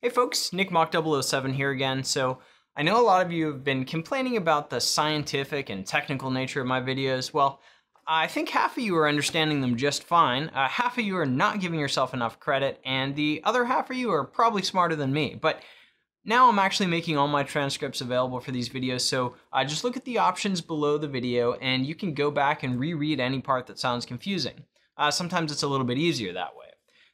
Hey folks, NickMock007 here again. So I know a lot of you have been complaining about the scientific and technical nature of my videos. Well, I think half of you are understanding them just fine. Half of you are not giving yourself enough credit, and the other half of you are probably smarter than me. But now I'm actually making all my transcripts available for these videos, so just look at the options below the video and you can go back and reread any part that sounds confusing. Sometimes it's a little bit easier that way.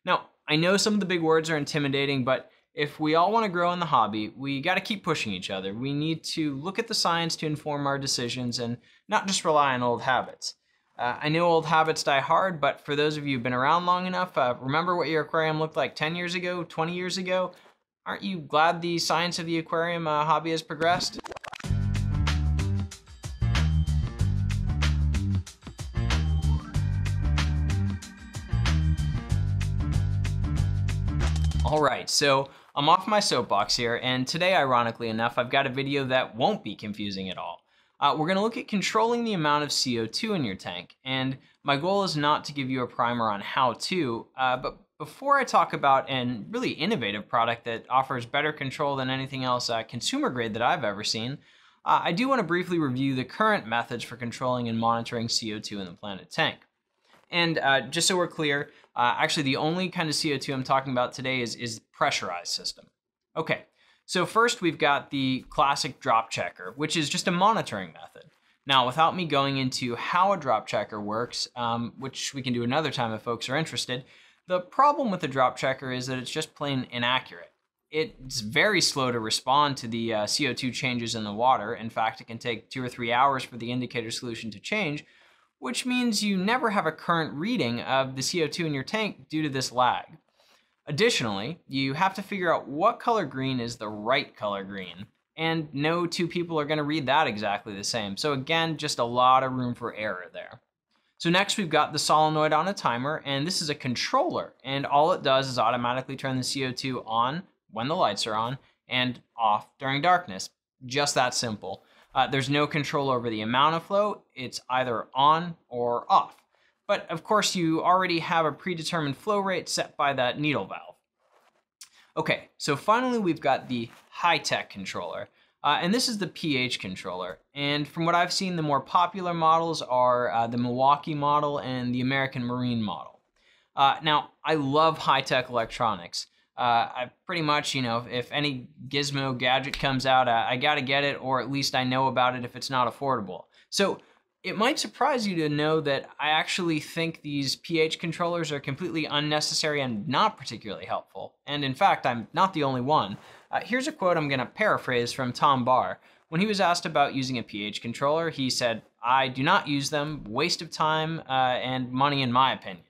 Now, I know some of the big words are intimidating, but if we all want to grow in the hobby, we got to keep pushing each other. We need to look at the science to inform our decisions and not just rely on old habits. I know old habits die hard, but for those of you who've been around long enough, remember what your aquarium looked like 10 years ago, 20 years ago? Aren't you glad the science of the aquarium hobby has progressed? All right, so I'm off my soapbox here, and today, ironically enough, I've got a video that won't be confusing at all. We're gonna look at controlling the amount of CO2 in your tank, and my goal is not to give you a primer on how to, but before I talk about an really innovative product that offers better control than anything else consumer grade that I've ever seen, I do wanna briefly review the current methods for controlling and monitoring CO2 in the planet tank. And just so we're clear, actually the only kind of CO2 I'm talking about today is pressurized system. Okay, so first we've got the classic drop checker, which is just a monitoring method. Now, without me going into how a drop checker works, which we can do another time if folks are interested, the problem with the drop checker is that it's just plain inaccurate. It's very slow to respond to the CO2 changes in the water. In fact, it can take 2 or 3 hours for the indicator solution to change, which means you never have a current reading of the CO2 in your tank due to this lag. Additionally, you have to figure out what color green is the right color green, and no two people are going to read that exactly the same. So again, just a lot of room for error there. So next we've got the solenoid on a timer, and this is a controller, and all it does is automatically turn the CO2 on when the lights are on and off during darkness. Just that simple. There's no control over the amount of flow. It's either on or off. But of course, you already have a predetermined flow rate set by that needle valve. Okay, so finally, we've got the high-tech controller. And this is the pH controller. And from what I've seen, the more popular models are the Milwaukee model and the American Marine model. Now, I love high-tech electronics. I pretty much, you know, if any gizmo gadget comes out, I gotta get it, or at least I know about it if it's not affordable. So it might surprise you to know that I actually think these pH controllers are completely unnecessary and not particularly helpful. And in fact, I'm not the only one. Here's a quote I'm gonna paraphrase from Tom Barr. When he was asked about using a pH controller, he said, "I do not use them, waste of time and money in my opinion."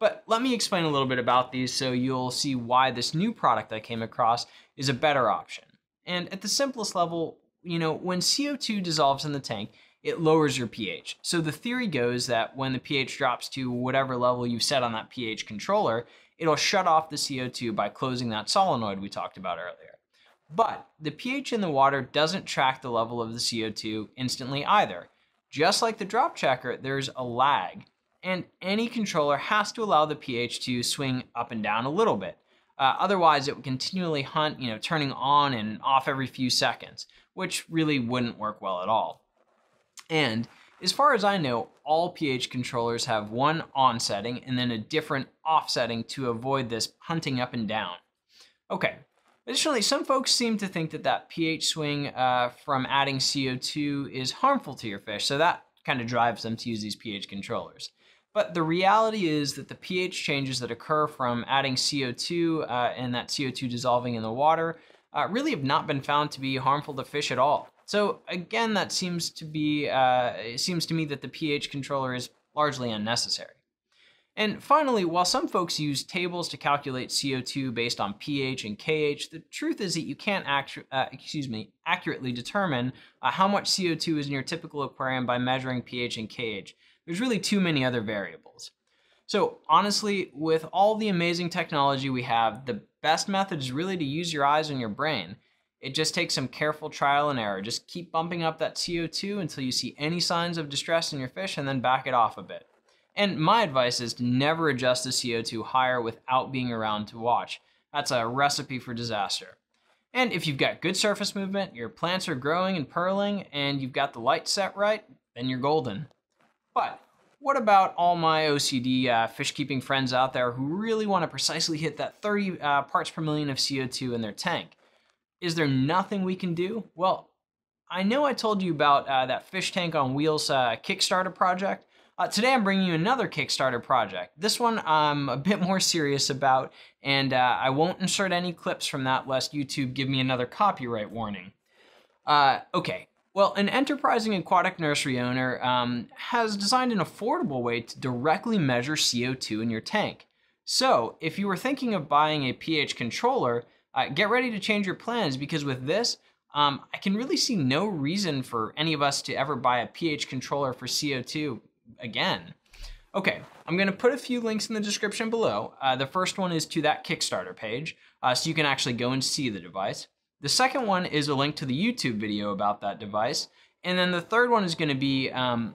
But let me explain a little bit about these so you'll see why this new product I came across is a better option. And at the simplest level, you know, when CO2 dissolves in the tank, it lowers your pH. So the theory goes that when the pH drops to whatever level you've set on that pH controller, it'll shut off the CO2 by closing that solenoid we talked about earlier. But the pH in the water doesn't track the level of the CO2 instantly either. Just like the drop checker, there's a lag. And any controller has to allow the pH to swing up and down a little bit. Otherwise, it would continually hunt, you know, turning on and off every few seconds, which really wouldn't work well at all. And as far as I know, all pH controllers have one on setting and then a different off setting to avoid this hunting up and down. Okay. Additionally, some folks seem to think that that pH swing from adding CO2 is harmful to your fish, so that kind of drives them to use these pH controllers. But the reality is that the pH changes that occur from adding CO2 and that CO2 dissolving in the water really have not been found to be harmful to fish at all. So again, that seems to be, it seems to me that the pH controller is largely unnecessary. And finally, while some folks use tables to calculate CO2 based on pH and KH, the truth is that you can't accurately determine how much CO2 is in your typical aquarium by measuring pH and KH. There's really too many other variables. So honestly, with all the amazing technology we have, the best method is really to use your eyes and your brain. It just takes some careful trial and error. Just keep bumping up that CO2 until you see any signs of distress in your fish and then back it off a bit. And my advice is to never adjust the CO2 higher without being around to watch. That's a recipe for disaster. And if you've got good surface movement, your plants are growing and purling, and you've got the light set right, then you're golden. But what about all my OCD fish keeping friends out there who really want to precisely hit that 30 parts per million of CO2 in their tank? Is there nothing we can do? Well, I know I told you about that Fish Tank on Wheels Kickstarter project. Today I'm bringing you another Kickstarter project. This one I'm a bit more serious about, and I won't insert any clips from that lest YouTube give me another copyright warning. Okay. Well, an enterprising aquatic nursery owner has designed an affordable way to directly measure CO2 in your tank. So if you were thinking of buying a pH controller, get ready to change your plans, because with this, I can really see no reason for any of us to ever buy a pH controller for CO2 again. Okay, I'm going to put a few links in the description below. The first one is to that Kickstarter page, so you can actually go and see the device. The second one is a link to the YouTube video about that device. And then the third one is going to be a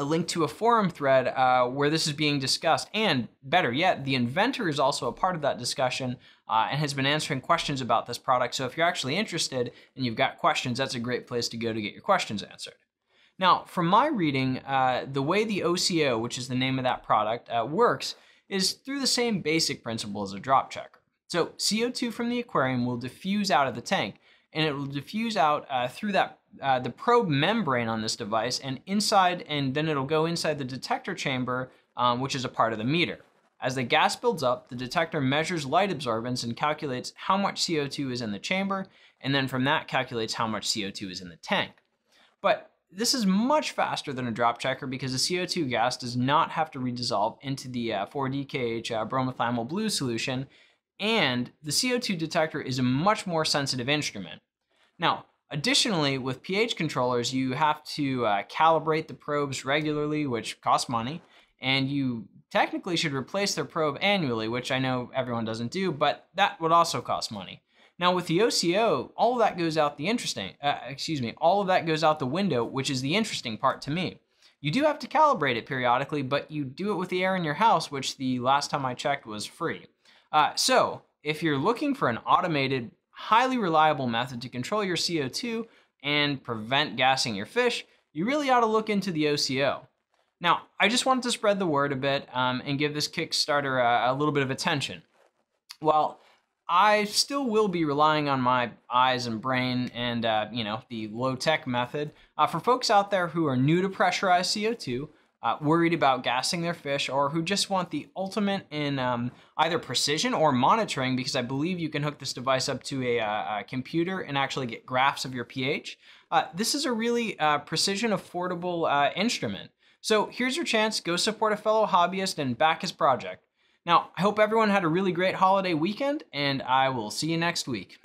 link to a forum thread where this is being discussed. And better yet, the inventor is also a part of that discussion and has been answering questions about this product. So if you're actually interested and you've got questions, that's a great place to go to get your questions answered. Now, from my reading, the way the OCO, which is the name of that product, works is through the same basic principle as a drop checker. So CO2 from the aquarium will diffuse out of the tank, and it will diffuse out through that the probe membrane on this device and inside, and then it'll go inside the detector chamber, which is a part of the meter. As the gas builds up, the detector measures light absorbance and calculates how much CO2 is in the chamber, and then from that calculates how much CO2 is in the tank. But this is much faster than a drop checker because the CO2 gas does not have to redissolve into the 4DKH bromothiamyl blue solution, and the CO2 detector is a much more sensitive instrument. Now, additionally, with pH controllers, you have to calibrate the probes regularly, which costs money, and you technically should replace their probe annually, which I know everyone doesn't do, but that would also cost money. Now, with the OCO, all of that goes out the window, which is the interesting part to me. You do have to calibrate it periodically, but you do it with the air in your house, which the last time I checked was free. So if you're looking for an automated, highly reliable method to control your CO2 and prevent gassing your fish, you really ought to look into the OCO. Now, I just wanted to spread the word a bit and give this Kickstarter a little bit of attention. While I still will be relying on my eyes and brain and you know, the low-tech method, for folks out there who are new to pressurized CO2, worried about gassing their fish, or who just want the ultimate in either precision or monitoring, because I believe you can hook this device up to a computer and actually get graphs of your pH. This is a really precision affordable instrument. So here's your chance. Go support a fellow hobbyist and back his project. Now, I hope everyone had a really great holiday weekend, and I will see you next week.